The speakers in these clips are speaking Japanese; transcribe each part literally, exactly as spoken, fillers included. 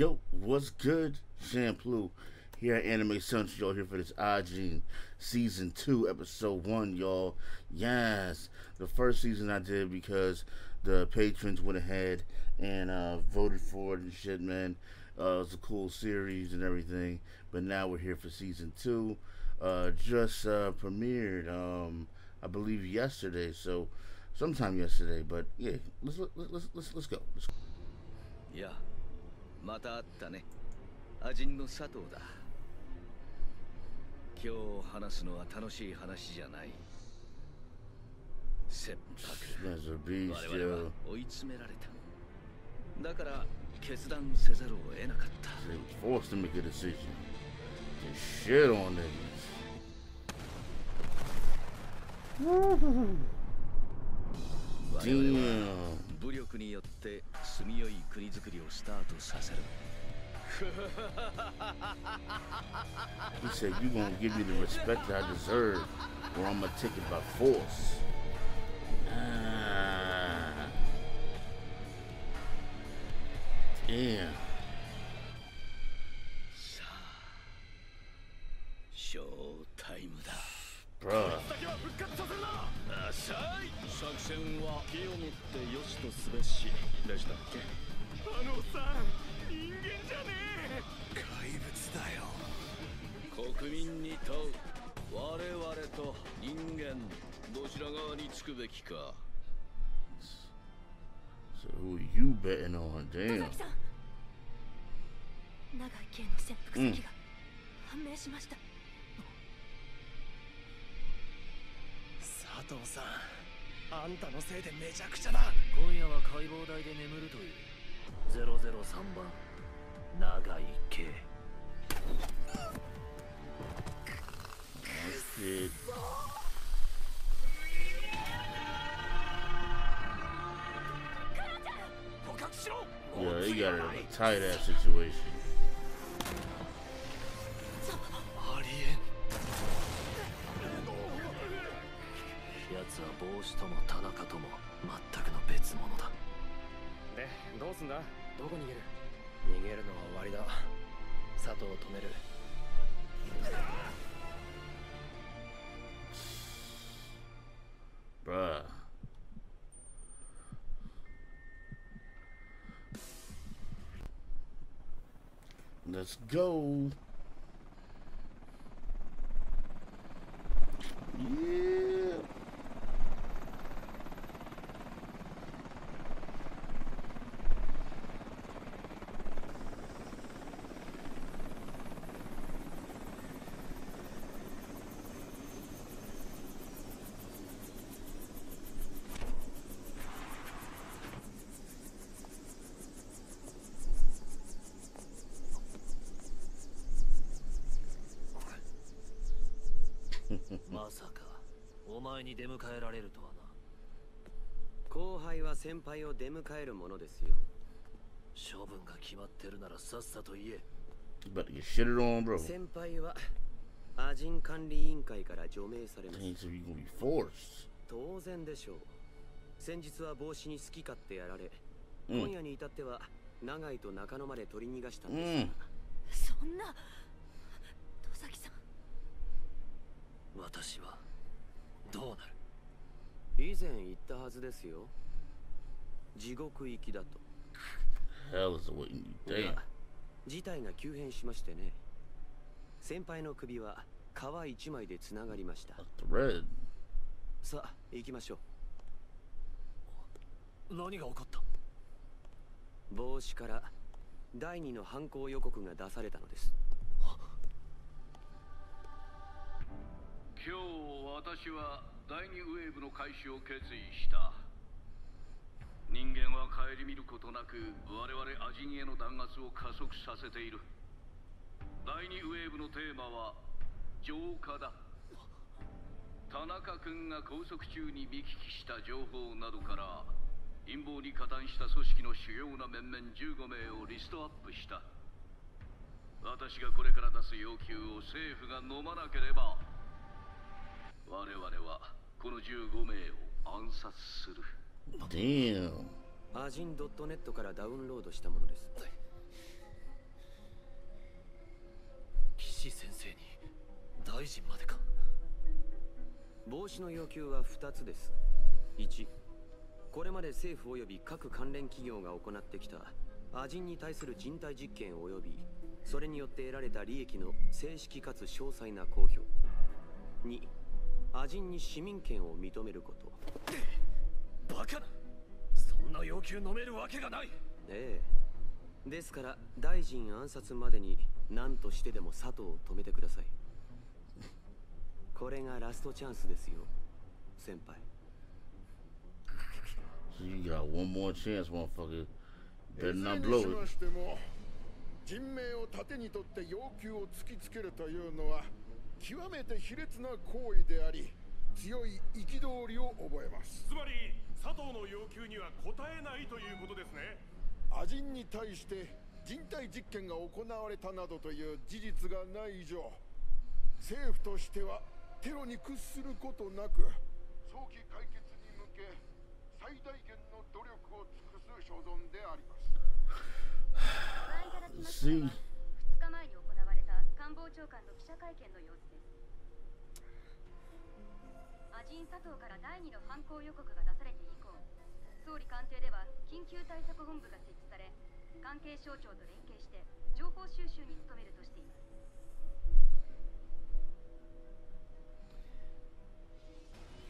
Yo, what's good? Champloo here at Anime Central, y'all, here for this I G season two, episode one, y'all. Yes, the first season I did because the patrons went ahead and uh, voted for it and shit, man. Uh, it's a cool series and everything, but now we're here for season two. Uh, just uh, premiered, um, I believe, yesterday. So, sometime yesterday. But yeah, let's let's let's let's go. Let's go. Yeah. また会ったね。アジンの佐藤だ。今日話すのは楽しい話じゃない。切迫。我々は追い詰められた。だから決断せざるを得なかった。Forced him to make a decision. Just shit on them. Damn. 武力によって住みよい国づくりをスタートさせる。He said, "You're gonna give me the respect that I deserve, or I'm gonna take it by force." Ah. Damn. さあ、ショータイムだ。Bruh. 作戦は気を持ってよしとすべしでしたっけ。あのさん、人間じゃねえ。怪物だよ。国民に問う、我々と人間どちら側につくべきか。So who are you betting on? Damn. 長井家の潜伏先が判明しました。 佐藤さん、あんたのせいでめちゃくちゃだ。今夜は解剖台で眠るという。ゼロゼロさんばん長井家。捕獲しろ。いや、いや、タイダーシチュエーション。 帽子とも田中とも全くの別物だ。で、どうすんだ。どこ逃げる。逃げるのは終わりだ。佐藤を止める。ブラ。Let's go. Yeah. まさかお前に出迎えられるとはな。後輩は先輩を出迎えるものですよ。処分が決まってるならさっさと言え。先輩はアジン管理委員会から除名されます。当然でしょう。先日は帽子に好き勝手やられ、mm. 今夜に至っては長井と中野まで取り逃がしたんですが、mm. そんな。 私はどうなる。以前言ったはずですよ。地獄行きだと。事態が急変しましてね。先輩の首は皮一枚でつながりました。さあ行きましょう。何が起こった。帽子から第二の犯行予告が出されたのです。 今日私は第二ウェーブの開始を決意した。人間は顧みることなく我々アジンへの弾圧を加速させている。第二ウェーブのテーマは浄化だ。田中君が拘束中に見聞きした情報などから陰謀に加担した組織の主要な面々じゅうごめいをリストアップした。私がこれから出す要求を政府が飲まなければ 我々はこのじゅうごめいを暗殺する。アジンドットネットからダウンロードしたものです。大臣までか。防止の要求はふたつです。いち、これまで政府及び各関連企業が行ってきたアジンに対する人体実験及びそれによって得られた利益の正式かつ詳細な公表。に、アジンに市民権を認めること。バカな、そんな要求飲めるわけがない。ええ、ですから大臣暗殺までに何としてでも佐藤を止めてください。これがラストチャンスですよ、先輩。You got one more chance, motherfucker. Better not blow it. 人命を盾にとって要求を突きつけるというのは極めて卑劣な行為であり、強い憤りを覚えます。つまり佐藤の要求には応えないということですね。アジンに対して人体実験が行われたなどという事実がない以上、政府としてはテロに屈することなく早期解決に向け最大限の努力を尽くす所存であります。ふつかまえに行われた官房長官の記者会見の様子です。アジン佐藤から第二の犯行予告が出されて以降、総理官邸では緊急対策本部が設置され、関係省庁と連携して情報収集に努めるとしています。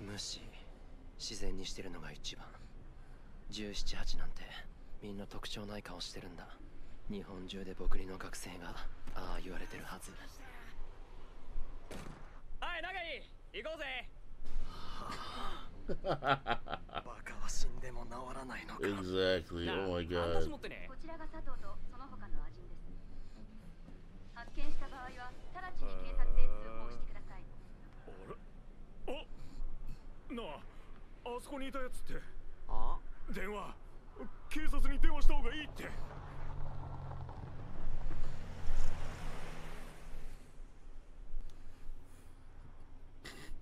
無視、自然にしてるのが一番。じゅうなな、はちなんてみんな特徴ない顔してるんだ。日本中で僕にの学生がああ言われてるはず。はい、中に行こうぜ。バカは死んでも治らないのか。Exactly. Oh my god. こちらが佐藤とその他のアジンです。発見した場合は直ちに警察へ通報してください。あれ、あなあ、あそこにいたやつって。ああ、電話、警察に電話した方がいいって。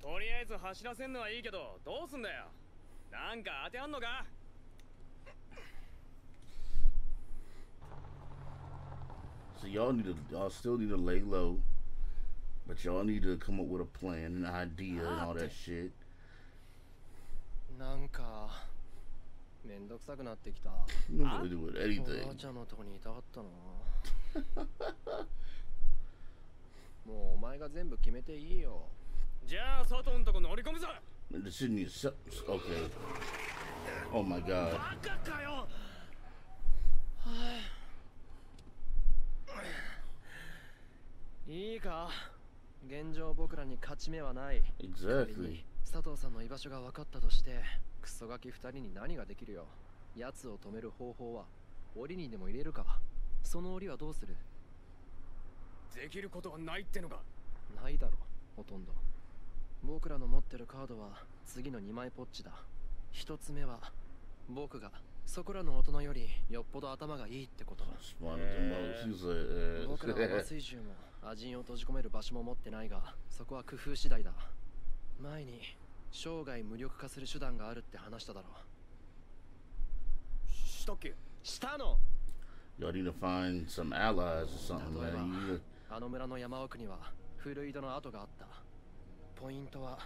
とりあえず走らせんのはいいけど、どうすんだよ。なんか当てあんのか。So y'all need to, y'all still need to lay low, but y'all need to come up with a plan, an idea, and all that shit. なんかめんどくさくなってきた。あ、おばあちゃんのとこにいたかったな。もうお前が全部決めていいよ。じゃあ佐藤のとこ乗り込むぞ。This isn't yourself. Okay. Oh my god. バカかよ。いいか。現状僕らに勝ち目はない。Exactly. 佐藤さんの居場所が分かったとして、クソガキふたりに何ができるよ。奴を止める方法は檻にでも入れるか。その檻はどうする？できることはないってのか。ないだろ、ほとんど。僕らの持ってるカードは次のにまいポッチだ。ひとつめは僕がそこらの大人よりよっぽど頭がいいってこと。僕らは麻酔銃もアジンを閉じ込める場所も持ってないが、そこは工夫次第だ。前に生涯無力化する手段があるって話しただろう。したっけ？したの。You need to find some allies or something, man. あの村の山奥には古井戸の跡があった。ポイントは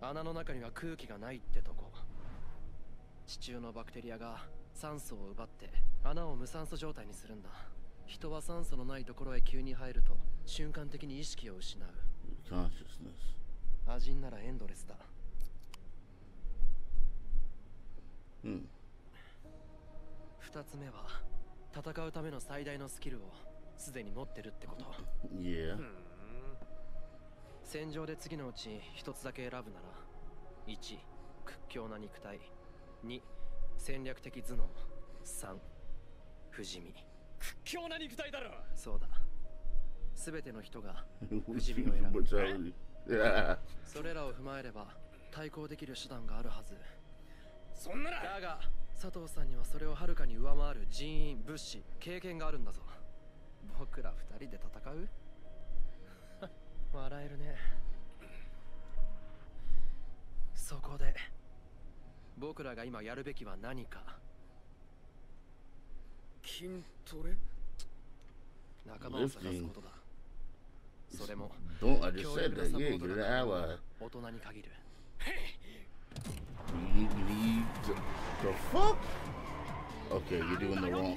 穴の中には空気がないってとこ。地中のバクテリアが酸素を奪って穴を無酸素状態にするんだ。人は酸素のないところへ急に入ると瞬間的に意識を失う。アジンならエンドレスだ。うん。ふたつめは戦うための最大のスキルをすでに持ってるってこと。いや、戦場で次のうち一つだけ選ぶなら、いち、屈強な肉体、に、戦略的頭脳、さん、不死身。屈強な肉体だろ。そうだ。すべての人が不死身を選ぶ。それらを踏まえれば対抗できる手段があるはず。そんならだが佐藤さんにはそれをはるかに上回る人員、物資、経験があるんだぞ。僕らふたりで戦う？笑えるね。そこで僕らが今やるべきは何か。筋トレ。仲間を探すことだ。それも Don't understand that. Yeah, you're the ally. You need to... the fuck? Okay, you're doing the wrong.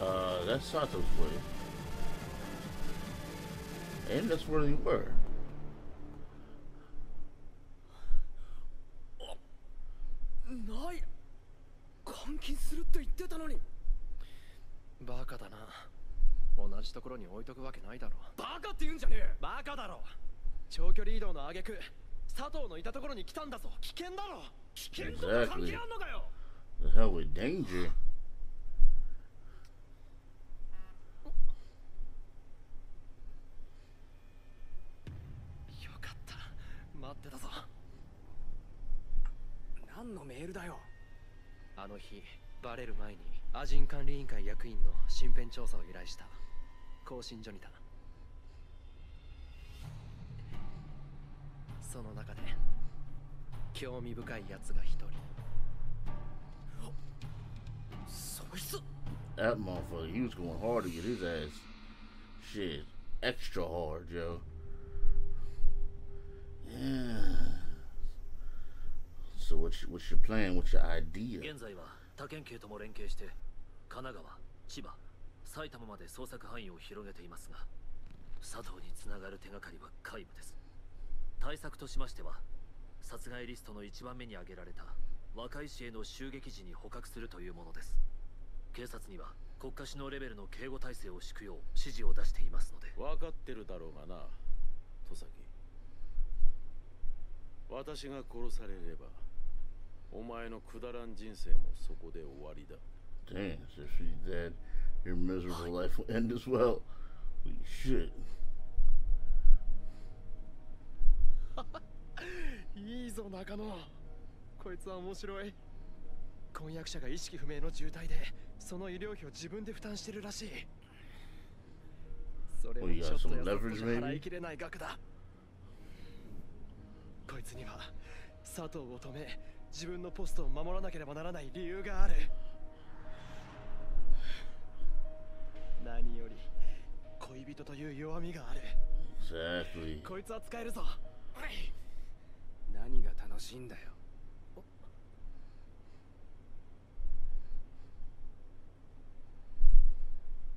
Uh, that's Sato's way. And that's where they were. Exactly. The hell with danger.あの日バレる前にアジン管理委員会役員の身辺調査を依頼した。更新所にいた。その中で興味深いやつが一人。そいつ。That motherfucker, he was going hard to get his ass. Shit, extra hard, yo. Yeah.So what's your, what's your plan? What's your idea? 現在は他県警とも連携して神奈川、千葉、埼玉まで捜索範囲を広げていますが、佐藤につながる手がかりは皆無です。対策としましては、殺害リストの一番目に挙げられた若い氏への襲撃時に捕獲するというものです。警察には国家首脳レベルの警護体制を敷くよう指示を出していますので。分かってるだろうがな、戸崎。私が殺されれば。お前のくだらん人生もそこで終わりだ。Damn, so she's dead. Your miserable life will end as well. Holy shit. いいぞ、中野。こいつは面白い。婚約者が意識不明の重体で、その医療費を自分で負担してるらしい。それをちょっと払いきれない額だ。こいつには佐藤を止め、自分のポストを守らなければならない理由がある。何より恋人という弱みがある。Exactly. こいつは使えるぞ。何が楽しいんだよ。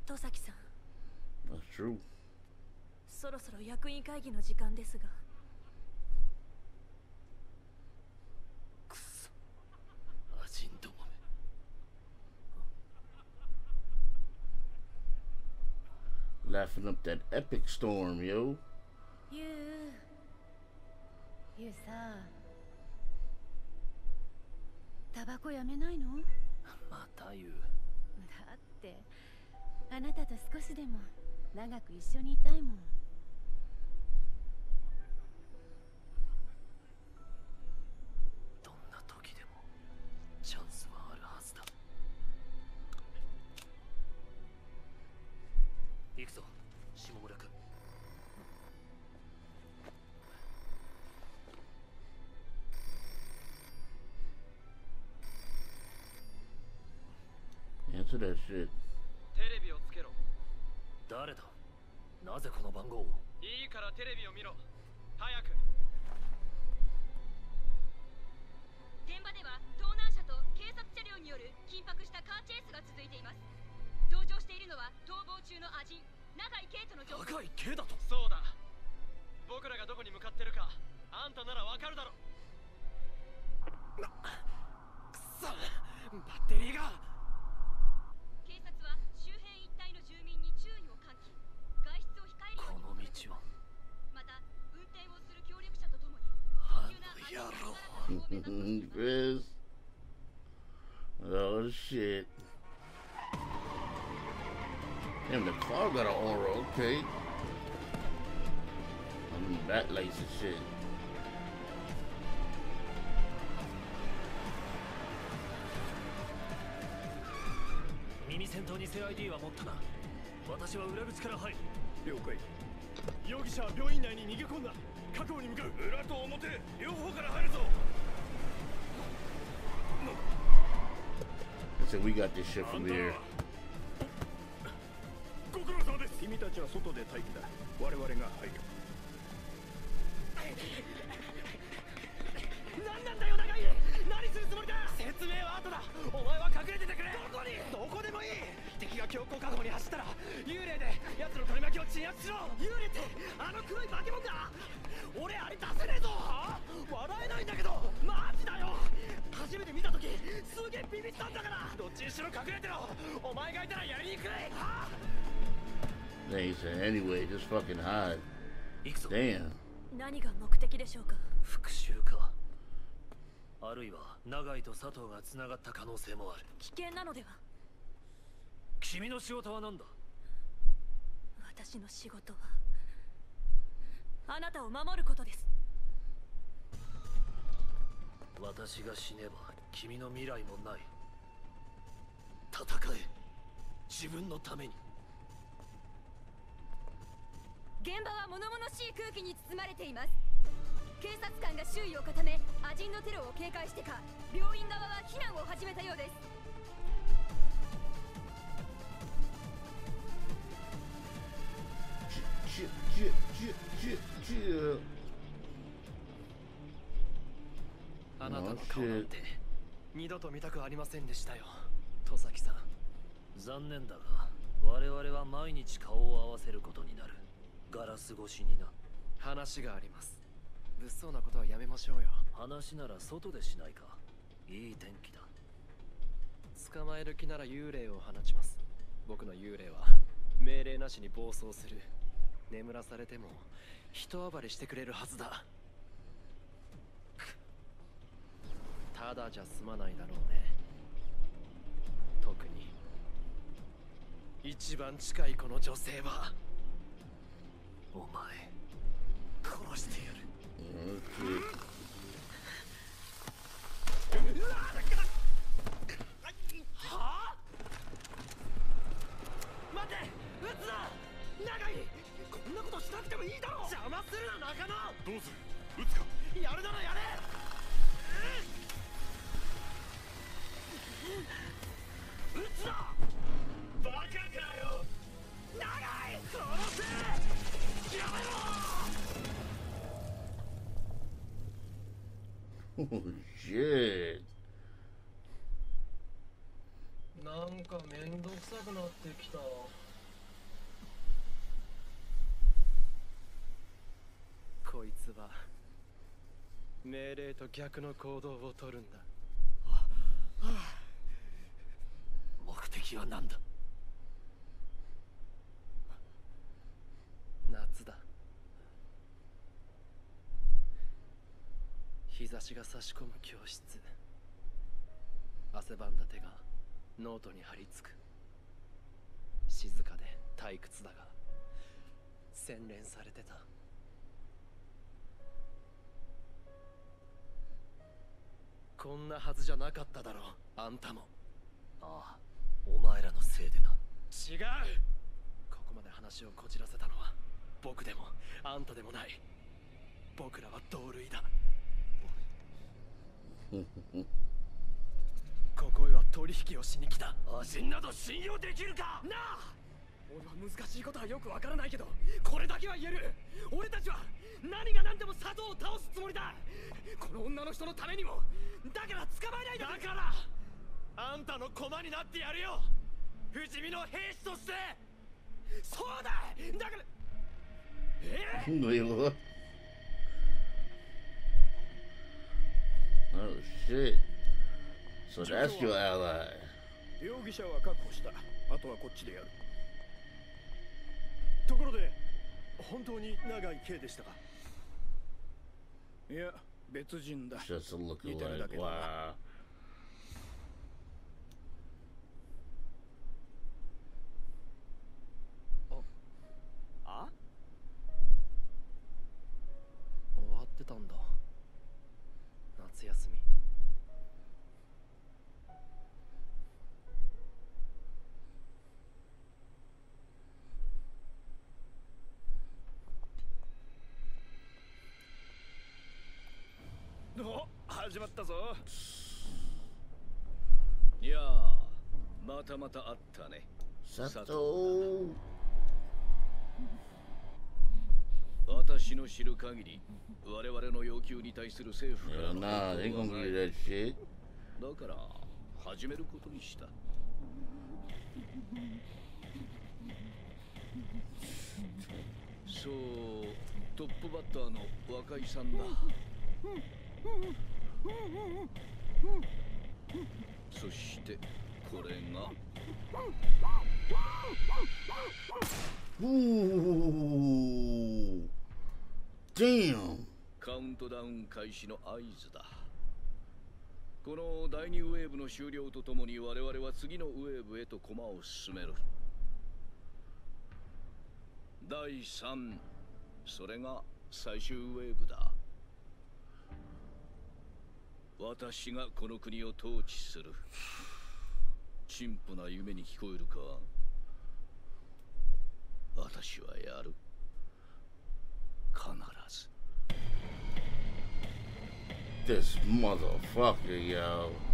戸崎さん。That's true. そろそろ役員会議の時間ですが。Laughing up that epic storm, yo. You, you, sir. タバコやめないの？また言う。だって、あなたと少しでも長く一緒にいたいもん。どんな時でもチャンスはあるはずだ。行くぞ、下村君。Answer that shit. テレビをつけろ。誰だ？なぜこの番号を？いいからテレビを見ろ。早く。現場では盗難車と警察車両による緊迫したカーチェイスが続いています。同乗しているのは逃亡中のアジン、永井圭との情報。永井圭だと。そうだ。僕らがどこに向かってるか、あんたならわかるだろ。な、くそ、バッテリーが。警察は周辺一帯の住民に注意を喚起、外出を控えるように。この道は。また運転をする協力者とともに。あの野郎。クリス。Oh shit.Damn, the car got an aura, okay. I mean, that lights and shit. 耳戦闘にせ アイディー は持ったな。私は裏口から入る。了解。容疑者は病院内に逃げ込んだ。確保に向かう。裏と表両方から入るぞ。I said we got this shit from there. ご苦労様です。君たちは外で待機だ。我々が入る。何なんだよ長い。何するつもりだ。説明は後だ。お前は隠れててくれ。どこに？どこでもいい。敵が強行確保に走ったら幽霊で奴の取り巻きを鎮圧しろ。幽霊ってあの黒い化け物だ。俺あれ出せねえぞ。笑えないんだけど。マジだよ。初めて見たときすげえビビったんだから。どっちにしろ隠れてろ。お前がいたらやりにくい。はあ。They said anyway, just fucking hide. Damn. 何が目的でしょうか。復讐か。あるいは長井と佐藤がつながった可能性もある。危険なのでは。君の仕事は何だ。私の仕事はあなたを守ることです。私が死ねば君の未来もない。戦え、自分のために。現場は物々しい空気に包まれています。警察官が周囲を固め、アジンのテロを警戒してか、病院側は避難を始めたようです。ちちちちちちあなたの顔なんて二度と見たくありませんでしたよ、戸崎さん。残念だが我々は毎日顔を合わせることになる。ガラス越しにな。話があります。物騒なことはやめましょうよ。話なら外でしないか。いい天気だ。捕まえる気なら幽霊を放ちます。僕の幽霊は命令なしに暴走する。眠らされても人暴れしてくれるはずだ。ただじゃ済まないだろうね。特に一番近いこの女性はお前殺してやる。はあ、待て、撃つな。長い、こんなことしなくてもいいだろう。邪魔するな中野。どうする、撃つか。やるならやれ。えっ撃つな。バカかよ。長い。殺せ。やめろ。おじえ。なんかめんどくさくなってきた。こいつは命令と逆の行動をとるんだ。ああ。目的は何だ。夏だ。日差しが差し込む教室。汗ばんだ手がノートに張り付く。静かで退屈だが洗練されてた。こんなはずじゃなかっただろう、あんたも。ああ、お前らのせいでな。違う。ここまで話をこじらせたのは僕でもあんたでもない。僕らは同類だ。ここへは取引をしに来た。アジンなど信用できるかなあ。俺は難しいことはよくわからないけど、これだけは言える。俺たちは何が何でも佐藤を倒すつもりだ。この女の人のためにも。だから捕まえないで。だからあんたの駒になってやるよ、不死身の兵士として。そうだ、だからえっ、oh shit. So that's your ally. 容疑者は確保した。あとはこっちでやる。ところで本当に長井圭でしたか。いや別人だ。似てるだけだな。たんだ、夏休み。ったぞ。いやー、またまたあったね。佐藤。私の知る限り、我々の要求に対する政府からの反応はない。だから始めることにした。そう、トップバッターの若井さんだ。そしてこれがカウントダウン開始の合図だ。この第二ウェーブの終了とともに我々は次のウェーブへと駒を進める。だいさん、それが最終ウェーブだ。私がこの国を統治する。陳腐な夢に聞こえるか。私はやる。必ず。This motherfucker, yo.